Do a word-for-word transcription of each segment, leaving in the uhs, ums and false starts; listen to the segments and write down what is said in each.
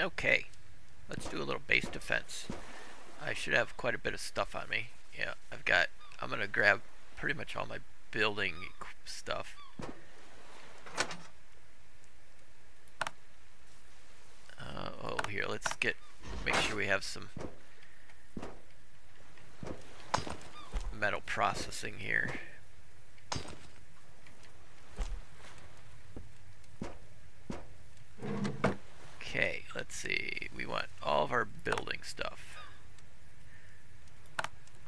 Okay, let's do a little base defense. I should have quite a bit of stuff on me. Yeah, I've got, I'm gonna grab pretty much all my building stuff. Uh, oh, here, let's get, make sure we have some metal processing here. Okay, let's see, we want all of our building stuff.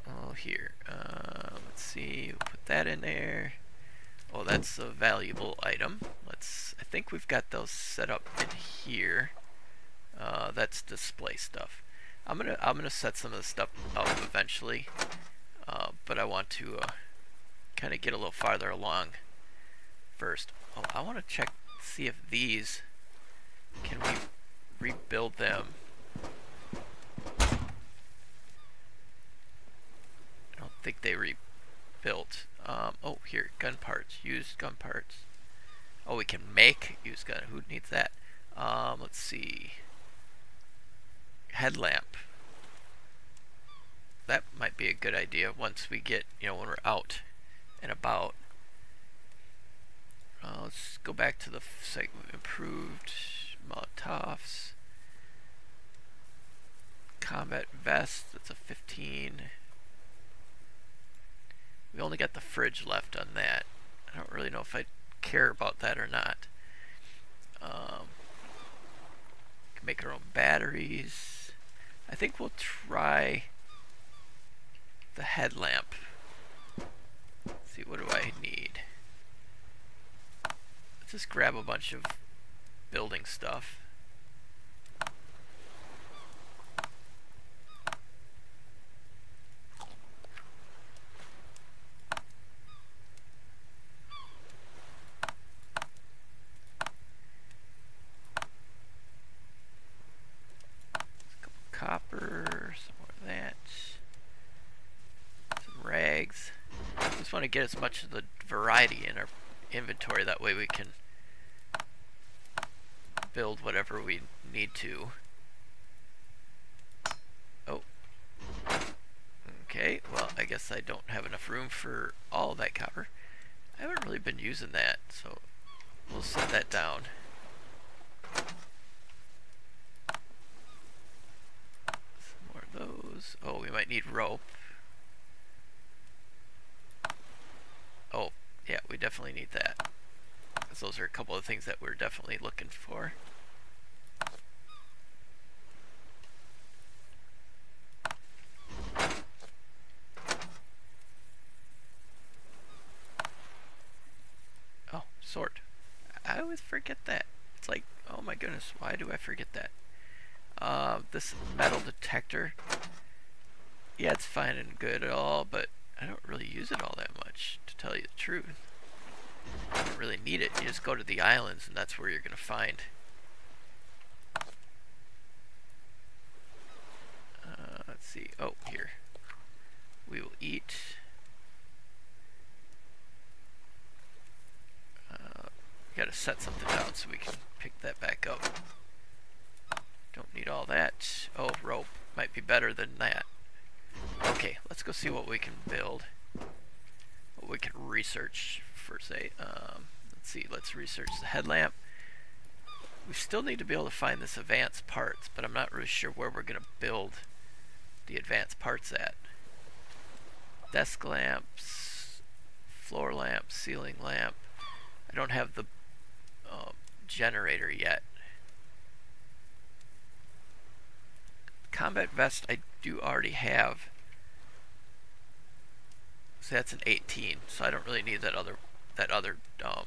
Oh, here, uh, let's see, we'll put that in there. Oh, that's a valuable item. Let's, I think we've got those set up in here. Uh, that's display stuff. I'm gonna, I'm gonna set some of the stuff up eventually, uh, but I want to uh, kind of get a little farther along first. Oh, I want to check, see if these, can we rebuild them? I don't think they rebuilt. Um, oh, here, gun parts, used gun parts. Oh, we can make used gun. Who needs that? Um, let's see. Headlamp. That might be a good idea once we get, you know, when we're out and about. Uh, let's go back to the segment. Improved Molotovs. Combat vest. That's a fifteen. We only got the fridge left on that. I don't really know if I care about that or not. Um, can make our own batteries. I think we'll try the headlamp. Let's see, what do I need? Let's just grab a bunch of building stuff. Copper, some more of that, some rags. I just want to get as much of the variety in our inventory, that way we can build whatever we need to. Oh, okay, well I guess I don't have enough room for all of that copper. I haven't really been using that, so we'll set that down. Those. Oh, we might need rope. Oh, yeah, we definitely need that. 'Cause those are a couple of things that we're definitely looking for. Oh, sword. I always forget that. It's like, oh my goodness, why do I forget that? Uh, this metal detector, yeah, it's fine and good at all, but I don't really use it all that much, to tell you the truth. I don't really need it. You just go to the islands and that's where you're gonna find. Uh, let's see, oh, here. We will eat. Uh, we gotta set something down so we can pick that back up. Don't need all that. Oh, rope might be better than that. Okay, let's go see what we can build. What we can research for, say, um, let's see, let's research the headlamp. We still need to be able to find this advanced parts, but I'm not really sure where we're gonna build the advanced parts at. Desk lamps, floor lamp, ceiling lamp. I don't have the uh, generator yet. Combat vest I do already have, so that's an eighteen, so I don't really need that other that other um,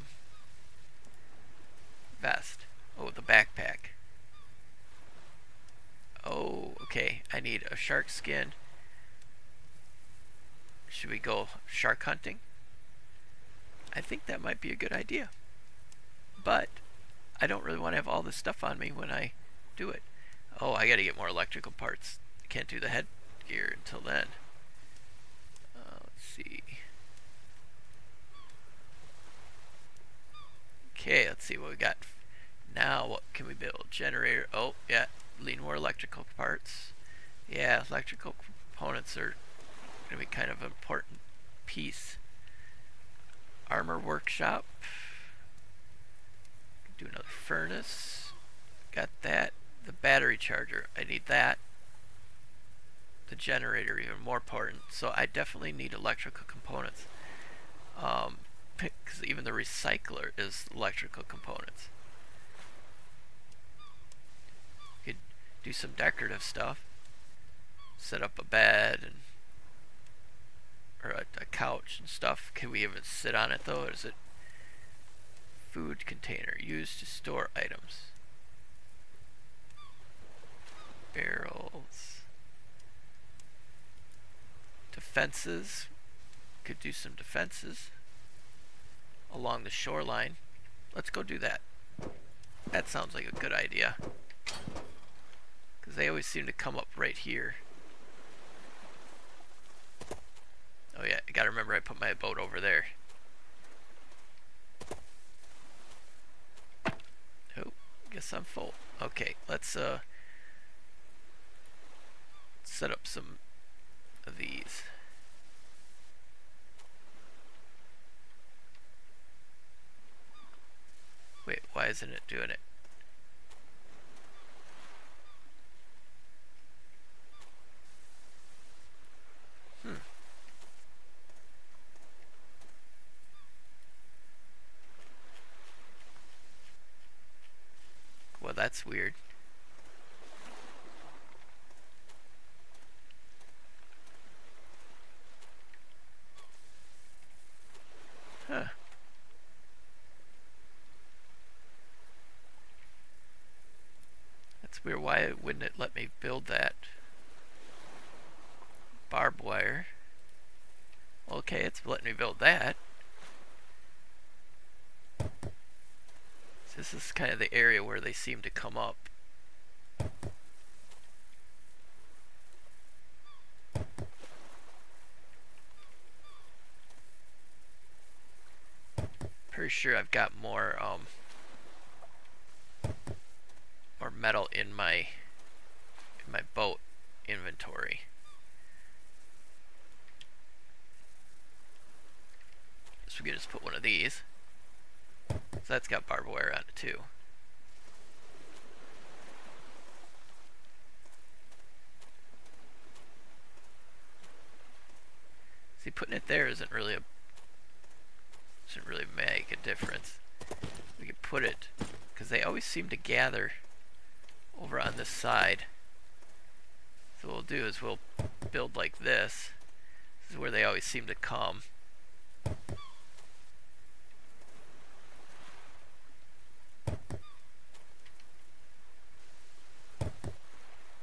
vest. Oh, the backpack. Oh, okay, I need a shark skin. Should we go shark hunting? I think that might be a good idea, but I don't really want to have all this stuff on me when I do it. Oh, I gotta get more electrical parts. Can't do the headgear until then. Uh, let's see. Okay, let's see what we got. Now what can we build? Generator. Oh, yeah. Need more electrical parts. Yeah, electrical components are going to be kind of an important piece. Armor workshop. Do another furnace. Got that. The battery charger. I need that. The generator, even more important. So I definitely need electrical components. Um, because even the recycler is electrical components. You could do some decorative stuff. Set up a bed and or a, a couch and stuff. Can we even sit on it though? Or is it food container used to store items? Barrels. Defenses. Could do some defenses along the shoreline. Let's go do that. That sounds like a good idea. Because they always seem to come up right here. Oh yeah, I gotta remember I put my boat over there. Oh, guess I'm full. Okay, let's uh set up some of these. Wait, why isn't it doing it? Hmm. Well, that's weird. Huh. That's weird. Why wouldn't it let me build that? Barbed wire. Okay, it's letting me build that. So this is kind of the area where they seem to come up. Pretty sure I've got more um more metal in my in my boat inventory. So we can just put one of these. So that's got barbed wire on it too. See, putting it there isn't really a doesn't really make a difference. We could put it because they always seem to gather over on this side. So what we'll do is we'll build like this. This is where they always seem to come.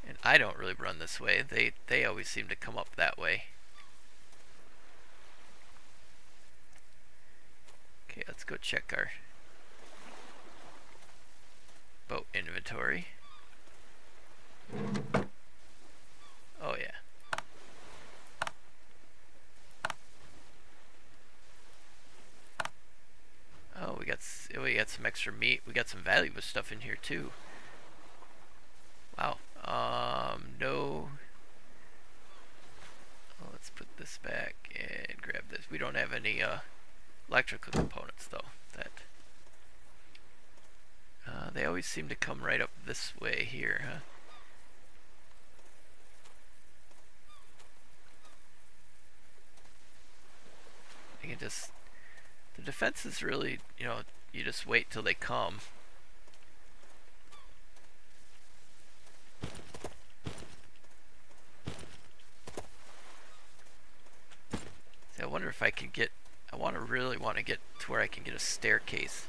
And I don't really run this way. They they always seem to come up that way. Okay, let's go check our boat inventory. Oh yeah. Oh, we got we got some extra meat. We got some valuable stuff in here too. Wow. Um, no. Oh, let's put this back and grab this. We don't have any uh electrical components though. That uh, they always seem to come right up this way here, huh? I can just the defense is really, you know, you just wait till they come. See, I wonder if I could get I want to really want to get to where I can get a staircase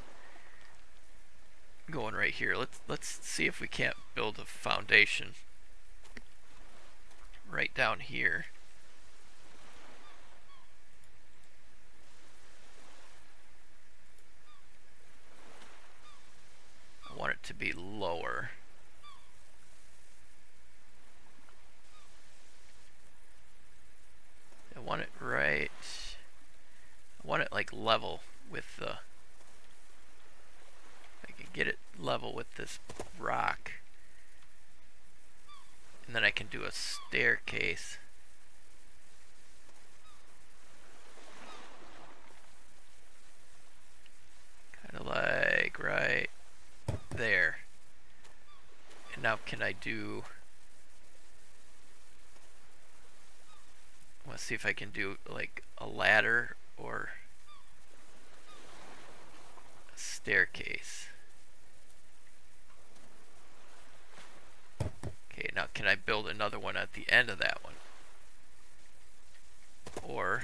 going right here. Let's let's see if we can't build a foundation right down here. I want it to be lower. I want it right I want it like level with the I can get it level with this rock. And then I can do a staircase. Kind of like right there. And now can I do... Let's see if I can do like a ladder or a staircase. Okay, now can I build another one at the end of that one? Or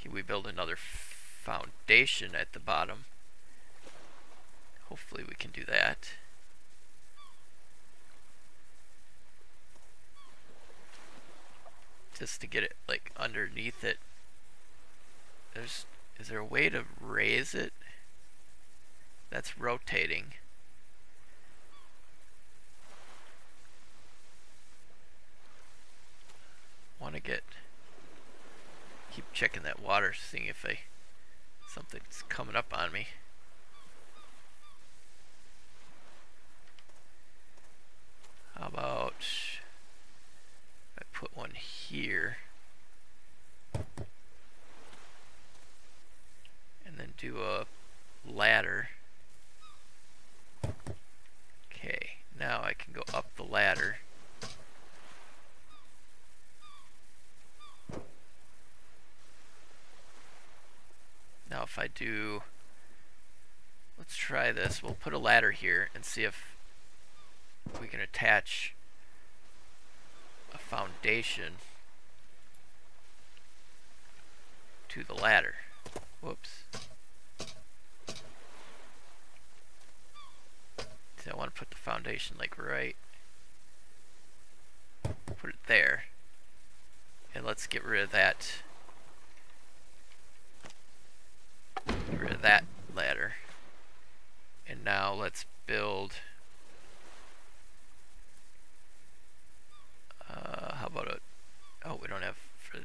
can we build another foundation at the bottom? Hopefully we can do that. Just to get it like underneath it. There's, is there a way to raise it? That's rotating. Want to get, keep checking that water, seeing if I, something's coming up on me. How about I put one here and then do a ladder. Okay, now I can go up the ladder. Now if I do, let's try this. We'll put a ladder here and see if we can attach a foundation to the ladder. Whoops. So I want to put the foundation like right, put it there, and let's get rid of that. Get rid of that ladder. And now let's build, uh, how about a, oh, we don't have for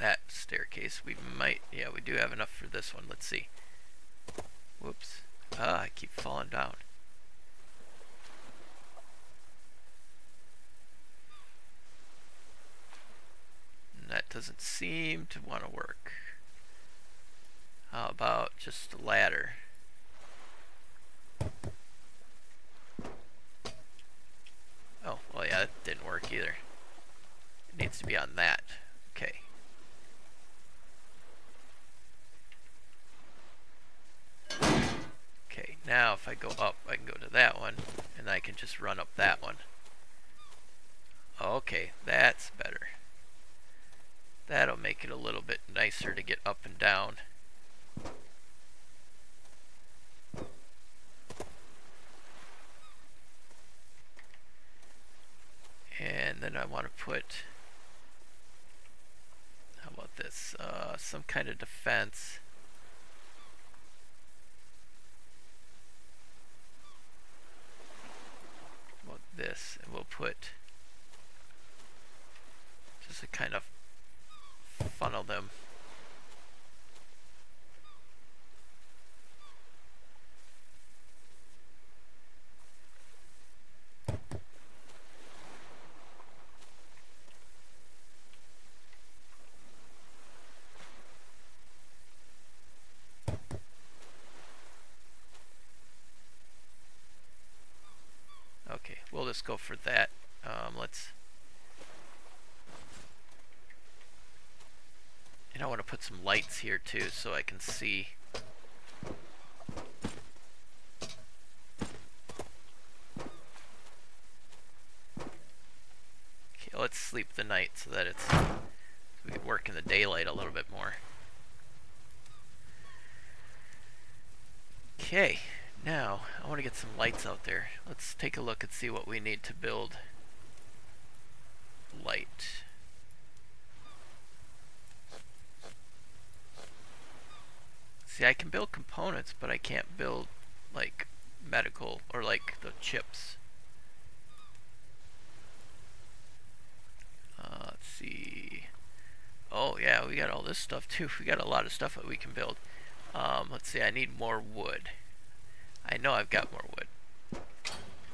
that staircase. We might, yeah, we do have enough for this one. Let's see. Whoops. Ah, I keep falling down. And that doesn't seem to want to work. How about just a ladder? Oh, well yeah, that didn't work either. It needs to be on that. Okay. Okay, now if I go up, I can go to that one, and I can just run up that one. Okay, that's better. That'll make it a little bit nicer to get up and down. And then I want to put, how about this, uh, some kind of defense. How about this, and we'll put just a kind of funnel them. Let's go for that. Um, let's. And I want to put some lights here too, so I can see. Okay, let's sleep the night so that it's, so we can work in the daylight a little bit more. Okay. Now, I want to get some lights out there. Let's take a look and see what we need to build. Light. See, I can build components, but I can't build, like, medical, or like, the chips. Uh, let's see. Oh, yeah, we got all this stuff, too. We got a lot of stuff that we can build. Um, let's see, I need more wood. I know I've got more wood.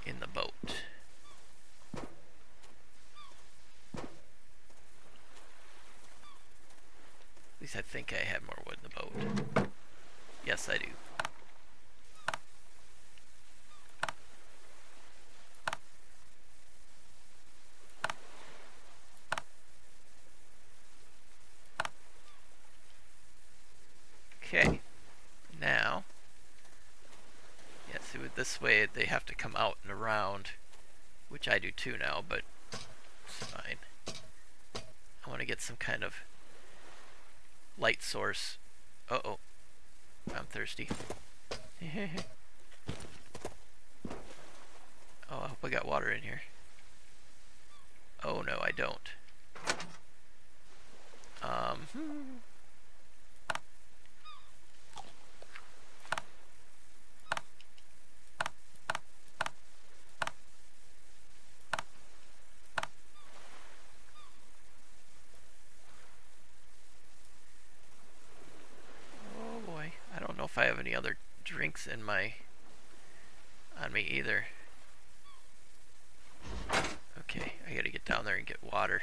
in the boat. At least I think I had more wood in the boat. Yes, I do. Okay, now, yeah, see, with this way they have to come out and around, which I do too now, but it's fine. I want to get some kind of light source. Uh-oh, I'm thirsty. Oh, I hope I got water in here. Oh no, I don't. Um... Hmm. I have any other drinks in my on me either. Okay, I gotta get down there and get water.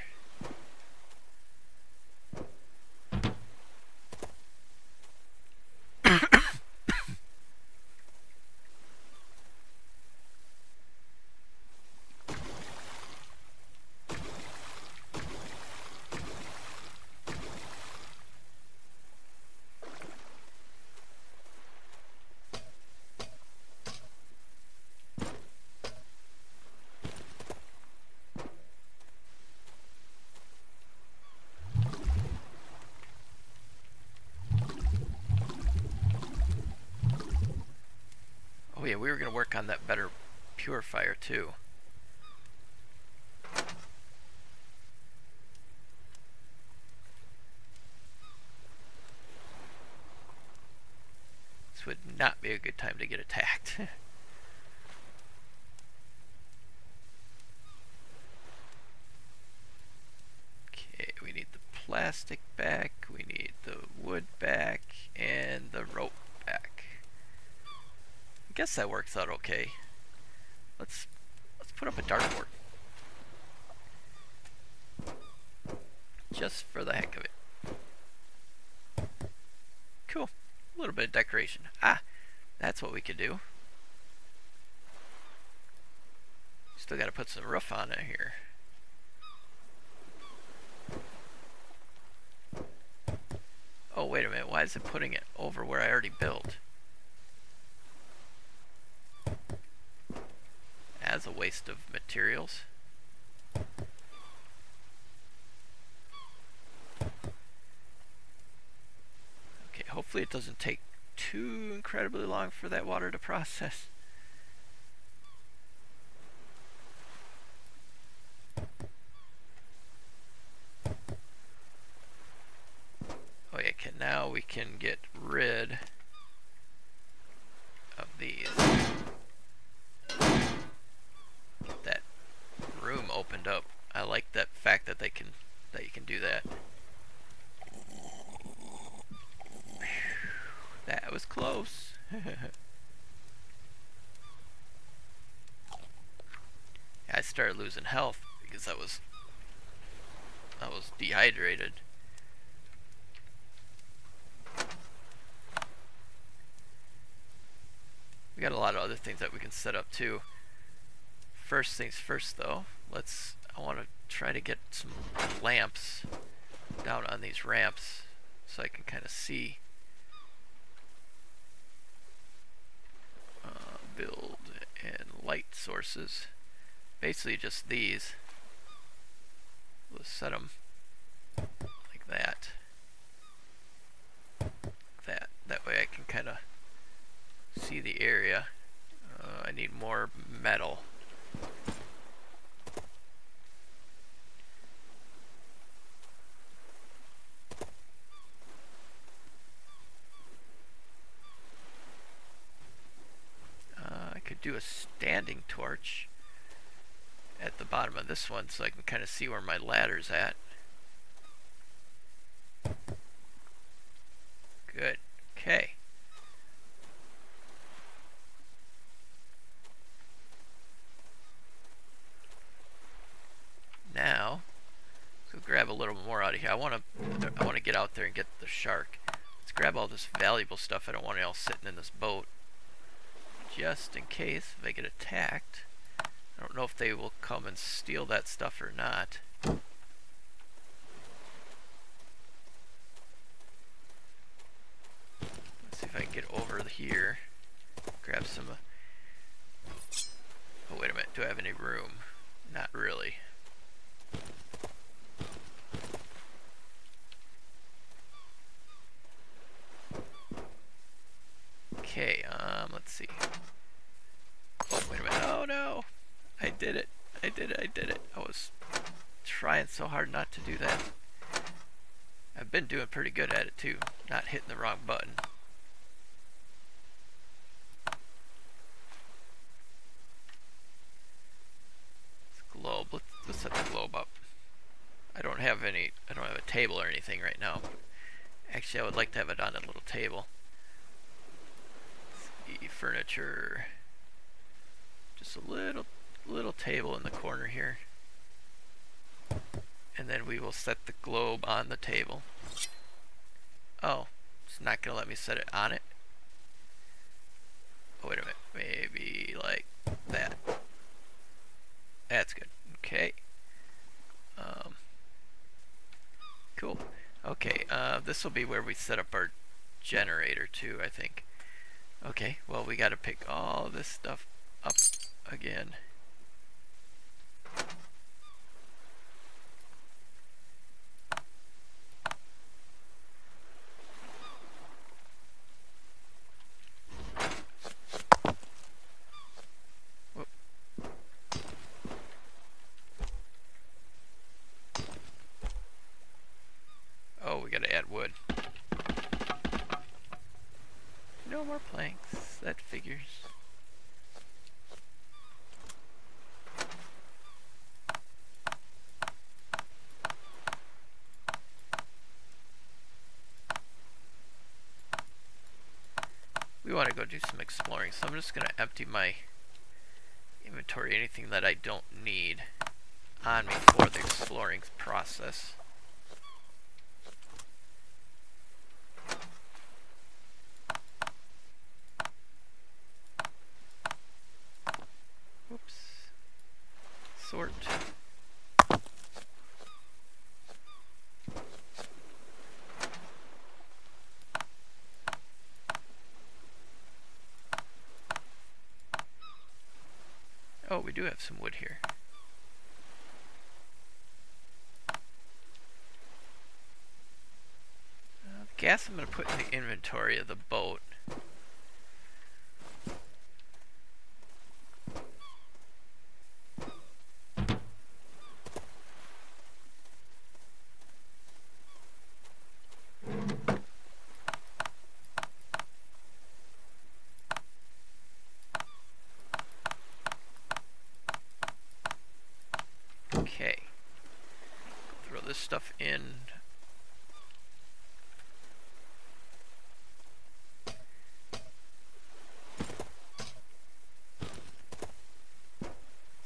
We were going to work on that better purifier too. This would not be a good time to get attacked. Okay, we need the plastic back, we need the wood back, and the rope. I guess that works out okay. Let's let's put up a dartboard. Just for the heck of it. Cool. A little bit of decoration. Ah, that's what we could do. Still gotta put some roof on it here. Oh wait a minute, why is it putting it over where I already built? As a waste of materials. Okay, hopefully it doesn't take too incredibly long for that water to process. Oh yeah, can, now we can get rid of these. Opened up. I like that fact that they can that you can do that. That was close. I started losing health because I was I was dehydrated. We got a lot of other things that we can set up too. First things first though. Let's, I want to try to get some lamps down on these ramps so I can kind of see. Uh, build and light sources. Basically just these. Let's set them like that. Like that. That way I can kind of see the area. Uh, I need more metal. Do a standing torch at the bottom of this one so I can kind of see where my ladder's at. Good. Okay. now, go grab a little more out of here. I want to, I want to get out there and get the shark. Let's grab all this valuable stuff. I don't want it all sitting in this boat, just in case they get attacked. I don't know if they will come and steal that stuff or not. Let's see if I can get over here. Grab some. Uh, oh wait a minute. Do I have any room? Not really. Okay. Um. Let's see. Oh wait a minute. Oh no! I did it. I did it. I did it. I was trying so hard not to do that. I've been doing pretty good at it too. Not hitting the wrong button. Globe. Let's, let's set the globe up. I don't have any. I don't have a table or anything right now. Actually, I would like to have it on a little table. Let's see, furniture. Just a little, little table in the corner here, and then we will set the globe on the table. Oh, it's not gonna let me set it on it. Oh, wait a minute. Maybe like that. That's good. Okay. Um, cool. Okay. Uh, this will be where we set up our generator too, I think. Okay. Well, we got to pick all this stuff up again. Want to go do some exploring, so I'm just going to empty my inventory, anything that I don't need on me for the exploring process. Oops. Sort. Oh, we do have some wood here. Uh, the gas I'm going to put in the inventory of the boat.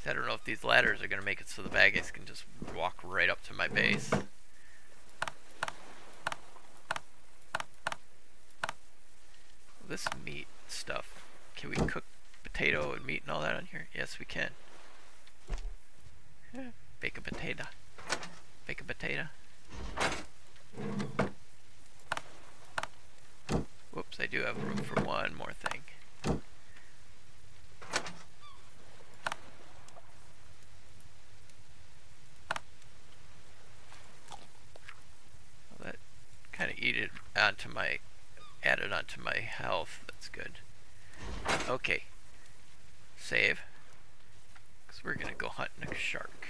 I don't know if these ladders are going to make it so the baggies can just walk right up to my base. This meat stuff, can we cook potato and meat and all that on here? Yes, we can. Yeah. Bake a potato. Bake a potato. Whoops, I do have room for one more thing. Onto my, added onto my health. That's good. Okay, save. Cause we're gonna go hunting a shark.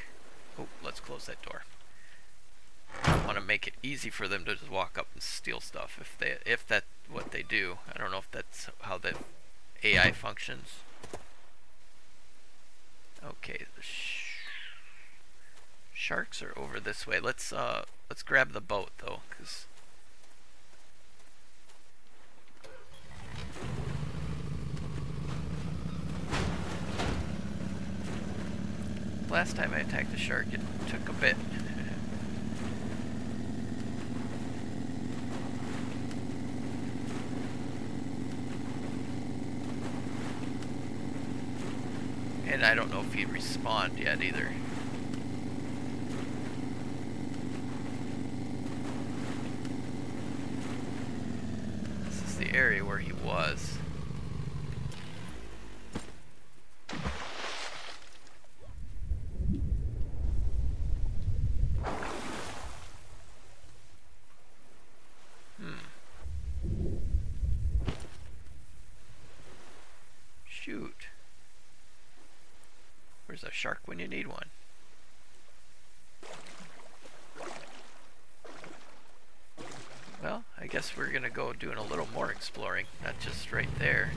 Oh, let's close that door. I want to make it easy for them to just walk up and steal stuff. If they, if that's what they do, I don't know if that's how the A I functions. Okay, the sh sharks are over this way. Let's uh, let's grab the boat though, cause. last time I attacked the shark, it took a bit. And I don't know if he'd respawned yet either. This is the area where he was. A shark when you need one. Well, I guess we're gonna go doing a little more exploring, not just right there.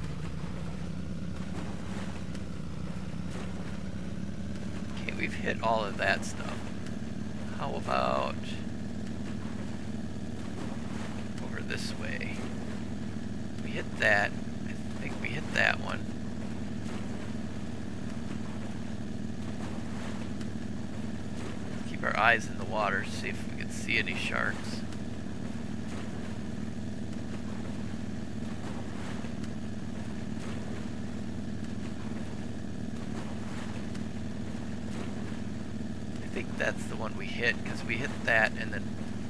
Okay, we've hit all of that stuff. How about over this way? We hit that. I think we hit that one. Our eyes in the water, see if we can see any sharks. I think that's the one we hit, because we hit that and then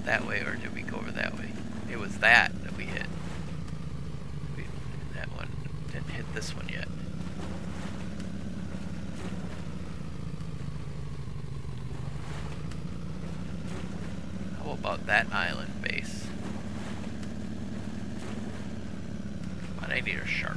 that way, or did we go over that way? It was that that we hit. We, that one didn't hit this one yet. About that island base. Come on, I need a shark.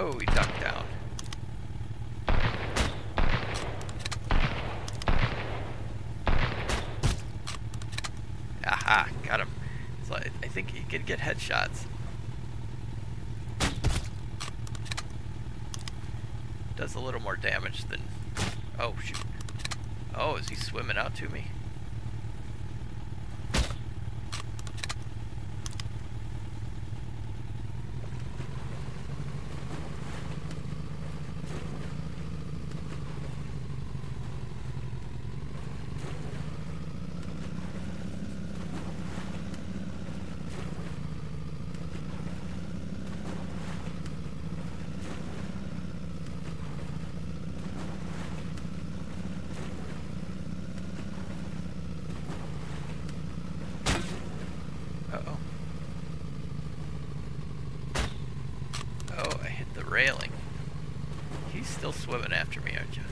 Oh, we ducked down. Aha, got him. So I, I think he could get headshots. Does a little more damage than... Oh, shoot. Oh, is he swimming out to me? Railing. He's still swimming after me, aren't you?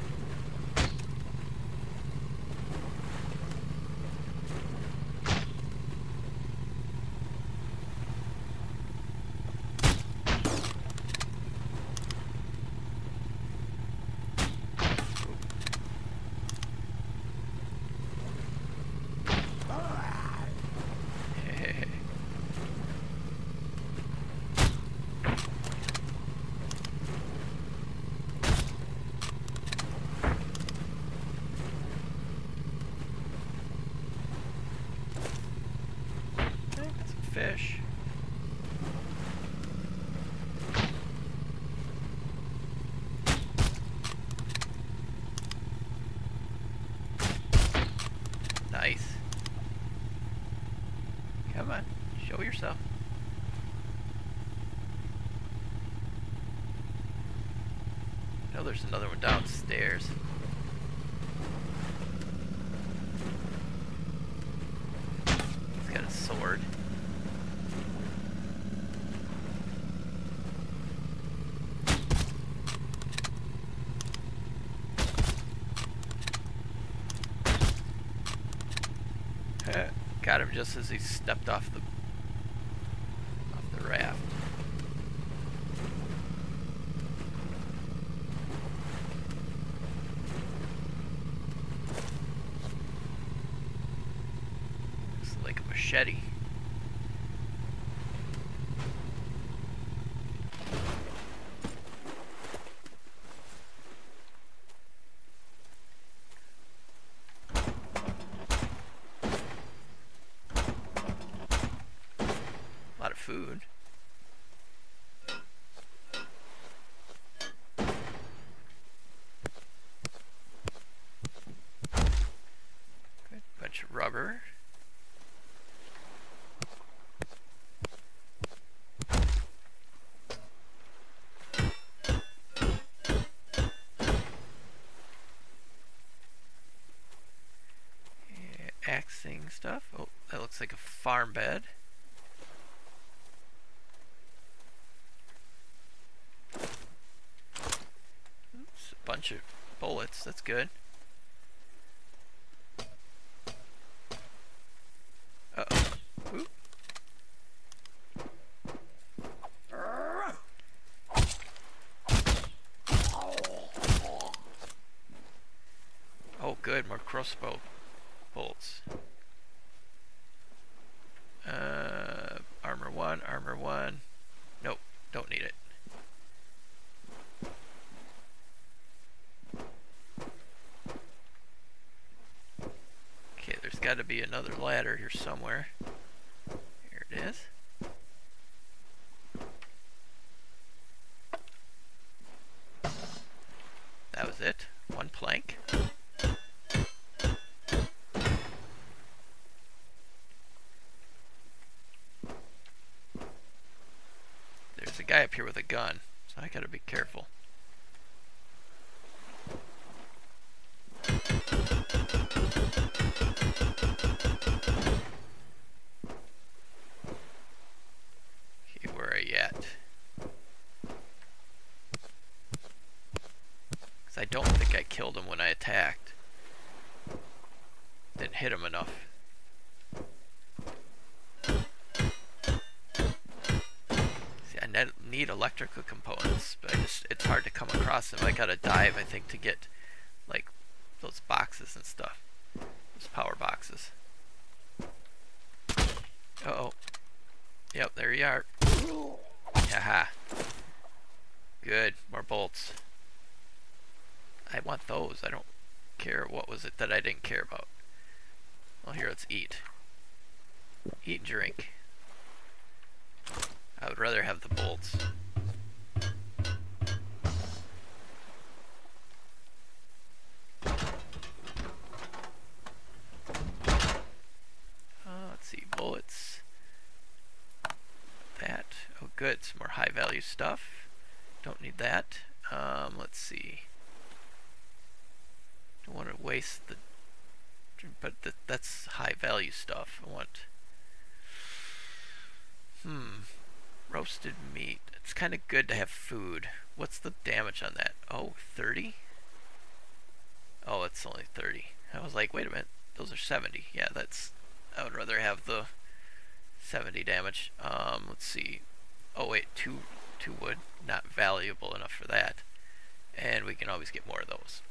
Fish. Nice. Come on, show yourself. I know there's another one downstairs. He's got a sword. Got him just as he stepped off the off the raft. machete. A lot of food. Rubber. Yeah, axing stuff. Oh, that looks like a farm bed. Oops, a bunch of bullets. That's good. Good, more crossbow bolts. Uh, armor one, armor one. Nope, don't need it. Okay, there's got to be another ladder here somewhere. Here it is. That was it. One plank. Guy up here with a gun, so I gotta be careful. Okay, where are you at? Because I don't think I killed him when I attacked. Didn't hit him enough. I need electrical components, but I just, it's hard to come across them. I gotta dive, I think, to get like those boxes and stuff. Those power boxes. Uh oh. Yep, there you are. Haha. Good, more bolts. I want those. I don't care. What was it that I didn't care about? Well, here, let's eat. Eat and drink. I would rather have the bolts. Uh, let's see, bullets. That. Oh, good. Some more high value stuff. Don't need that. Um, let's see. Don't want to waste the. But th that's high value stuff. I want. Hmm. Roasted meat. It's kind of good to have food. What's the damage on that? Oh, thirty? Oh, it's only thirty. I was like, wait a minute. Those are seventy. Yeah, that's... I would rather have the seventy damage. Um, let's see. Oh, wait. Two, two wood. Not valuable enough for that. And we can always get more of those.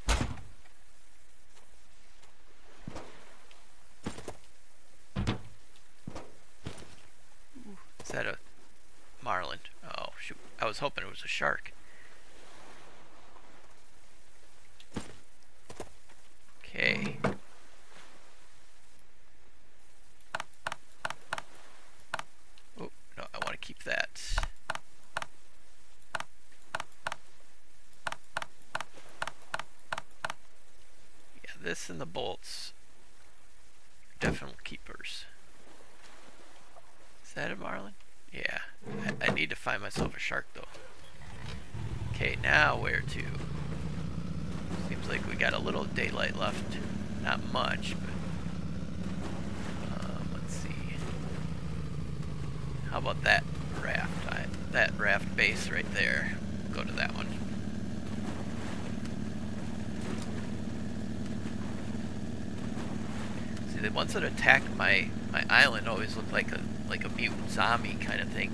Ooh, is that a... marlin. Oh, shoot. I was hoping it was a shark. Okay. Oh, no, I want to keep that. Yeah, this and the bolts are definite keepers. Is that a marlin? Yeah, I, I need to find myself a shark though. Okay, now where to? Seems like we got a little daylight left. Not much, but... Um, let's see. How about that raft? I, that raft base right there. Go to that one. See, the ones that attack my, my island always look like a... like a mutant zombie kind of thing,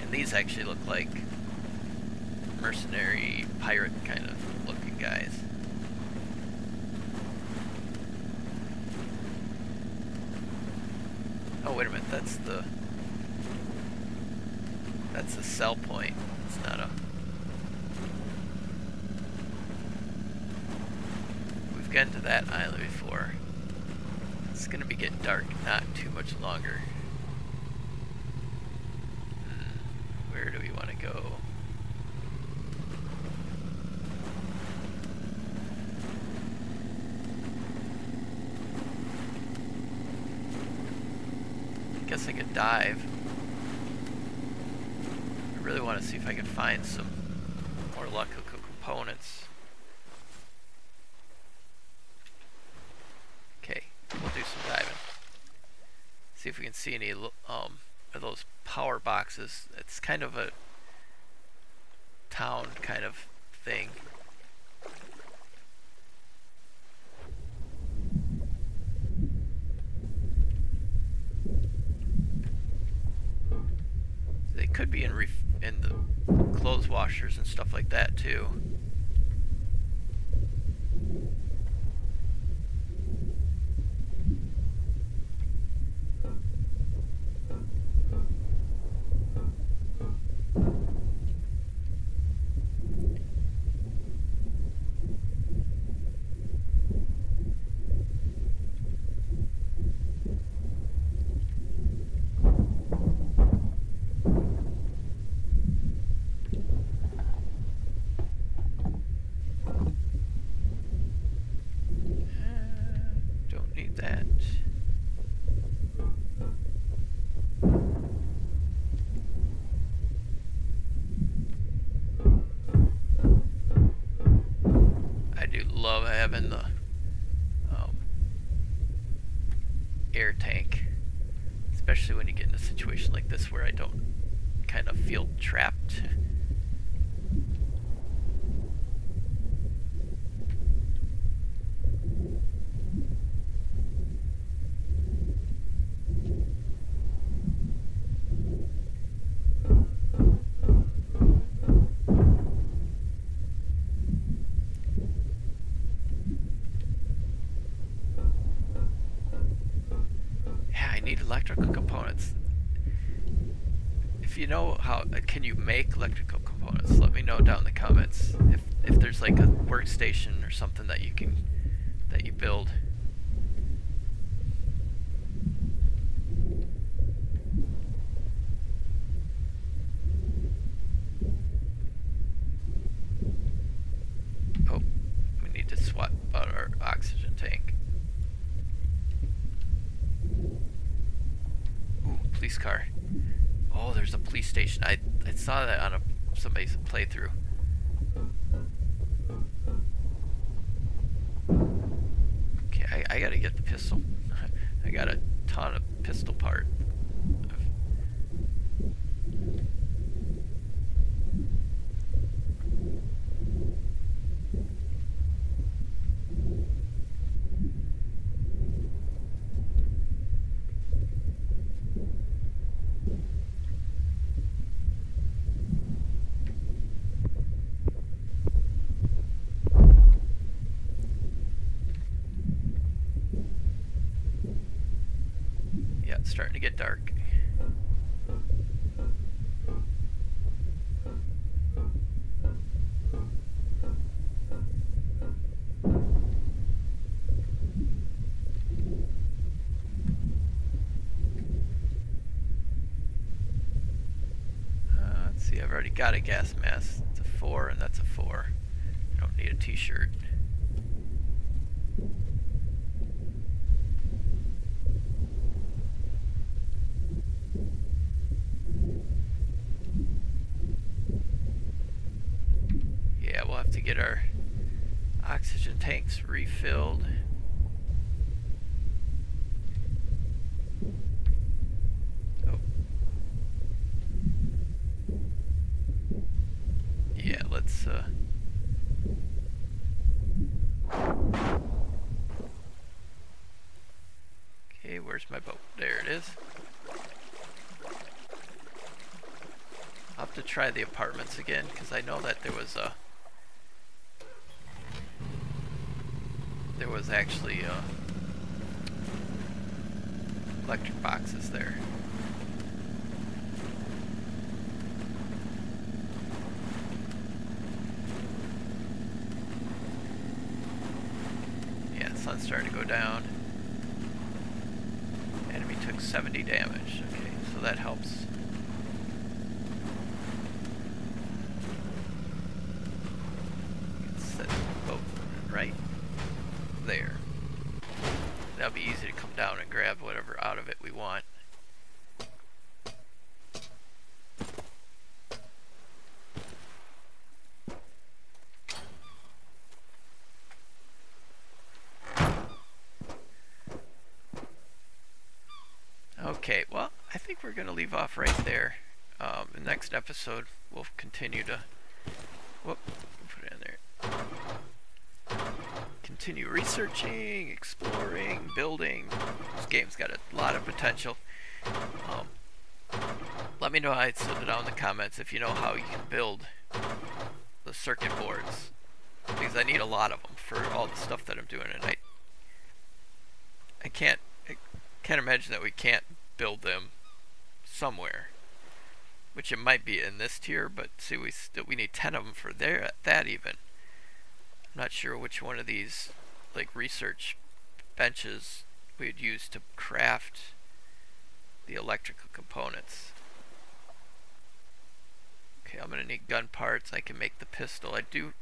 and these actually look like mercenary pirate kind of looking guys. Oh, wait a minute, that's the... That's a sell point. It's not a... We've gotten to that island before. It's gonna be getting dark not too much longer. Hmm. Where do we want to go? Guess I could dive. I really want to see if I can find some more local components. Okay, we'll do some diving. See if we can see any um of those power boxes. It's kind of a town kind of thing. Could be in ref in the clothes washers and stuff like that too. Having the um, air tank, especially when you get in a situation like this where I don't kind of feel trapped. You know how can you make electrical components? Let me know down in the comments if if there's like a workstation or something that you can that you build. Oh, we need to swap out our oxygen tank. Ooh, police car. Oh, there's a police station. I, I saw that on a somebody's playthrough. Okay, I, I gotta get the pistol. I got a ton of pistol part. It's starting to get dark. Uh, let's see, I've already got a gas mask. It's a four and that's a four. I don't need a t-shirt. Get our oxygen tanks refilled. Oh. Yeah, let's uh okay, where's my boat? There it is. I'll have to try the apartments again because I know that there was a There was actually uh, electric boxes there. Yeah, the sun's starting to go down. Enemy took seventy damage. Okay, so that helps. Okay, well, I think we're going to leave off right there. Um, the next episode, we'll continue to... Whoop, put it in there. Continue researching, exploring, building. This game's got a lot of potential. Um, let me know how it's down in the comments if you know how you can build the circuit boards. Because I need a lot of them for all the stuff that I'm doing, and I, I can't, I can't imagine that we can't build them somewhere, which it might be in this tier, but see, we still we need ten of them for there that even. I'm not sure which one of these like research benches we'd use to craft the electrical components. Okay, I'm gonna need gun parts. I can make the pistol. I do.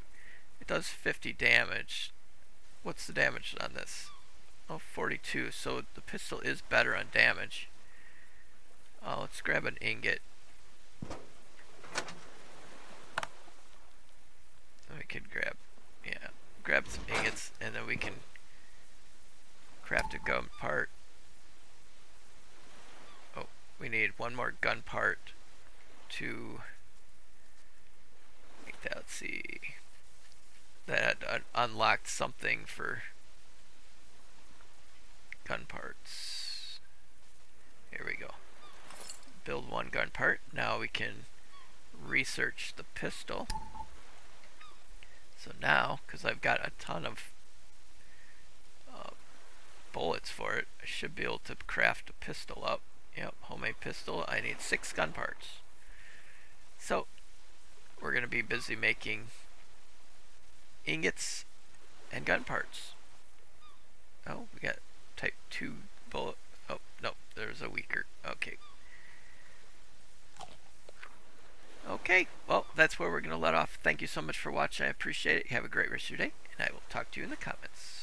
It does fifty damage. What's the damage on this? Oh, forty-two, so the pistol is better on damage. Uh, let's grab an ingot. We could grab, yeah, grab some ingots, and then we can craft a gun part. Oh, we need one more gun part to make that, let's see, that un unlocked something for gun parts. Here we go. Build one gun part. Now we can research the pistol. So now, because I've got a ton of uh, bullets for it, I should be able to craft a pistol up. Yep, homemade pistol. I need six gun parts. So we're going to be busy making ingots and gun parts. Oh, we got type two bullet. Oh, no, there's a weaker. Okay. Okay, well, that's where we're going to let off. Thank you so much for watching. I appreciate it. Have a great rest of your day, and I will talk to you in the comments.